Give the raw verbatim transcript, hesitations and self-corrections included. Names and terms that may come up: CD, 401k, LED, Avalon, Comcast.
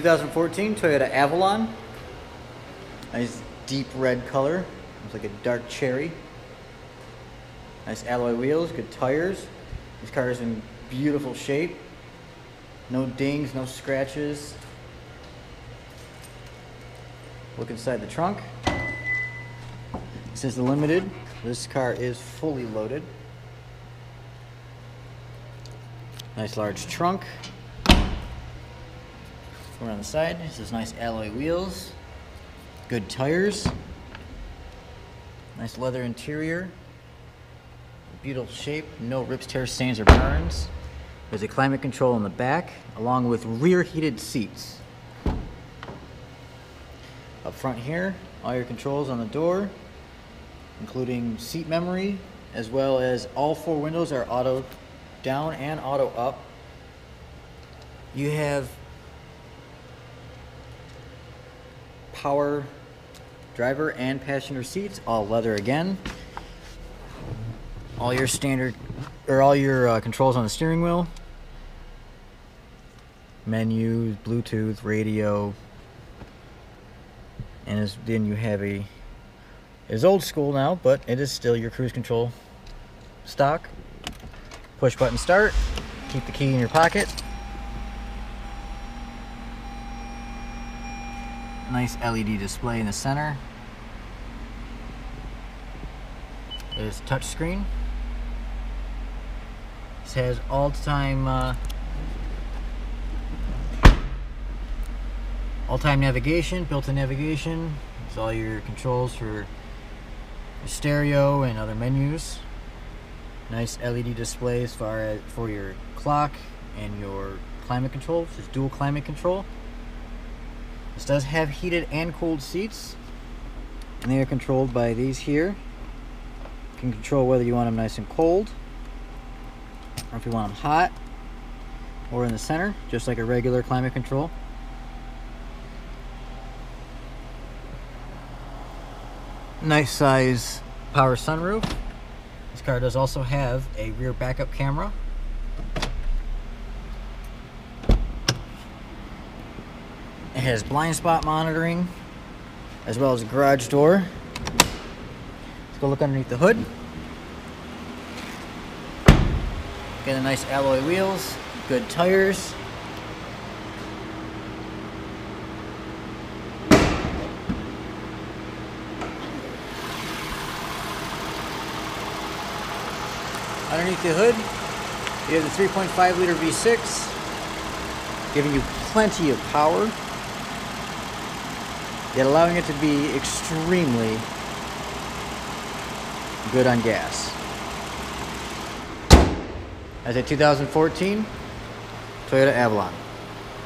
twenty fourteen Toyota Avalon. Nice deep red color. Looks like a dark cherry. Nice alloy wheels, good tires. This car is in beautiful shape. No dings, no scratches. Look inside the trunk. This is the Limited. This car is fully loaded. Nice large trunk. Around the side, this is nice alloy wheels. Good tires. Nice leather interior. Beautiful shape. No rips, tears, stains, or burns. There's a climate control in the back, along with rear heated seats. Up front here, all your controls on the door, including seat memory, as well as all four windows are auto down and auto up. You have power driver and passenger seats, all leather again. All your standard, or all your uh, controls on the steering wheel. Menus, Bluetooth, radio. And then you have a, it's old school now, but it is still your cruise control stock. Push button start, keep the key in your pocket. Nice L E D display in the center. There's a touch screen. This has all-time uh, all-time navigation, built-in navigation. It's all your controls for your stereo and other menus. Nice L E D display as far as for your clock and your climate control. This is dual climate control. This does have heated and cooled seats, and they are controlled by these here. You can control whether you want them nice and cold, or if you want them hot, or in the center, just like a regular climate control. Nice size power sunroof. This car does also have a rear backup camera. It has blind spot monitoring, as well as a garage door. Let's go look underneath the hood. Get the nice alloy wheels, good tires. Underneath the hood, you have the three point five liter V six, giving you plenty of power, yet allowing it to be extremely good on gas. That's a twenty fourteen Toyota Avalon.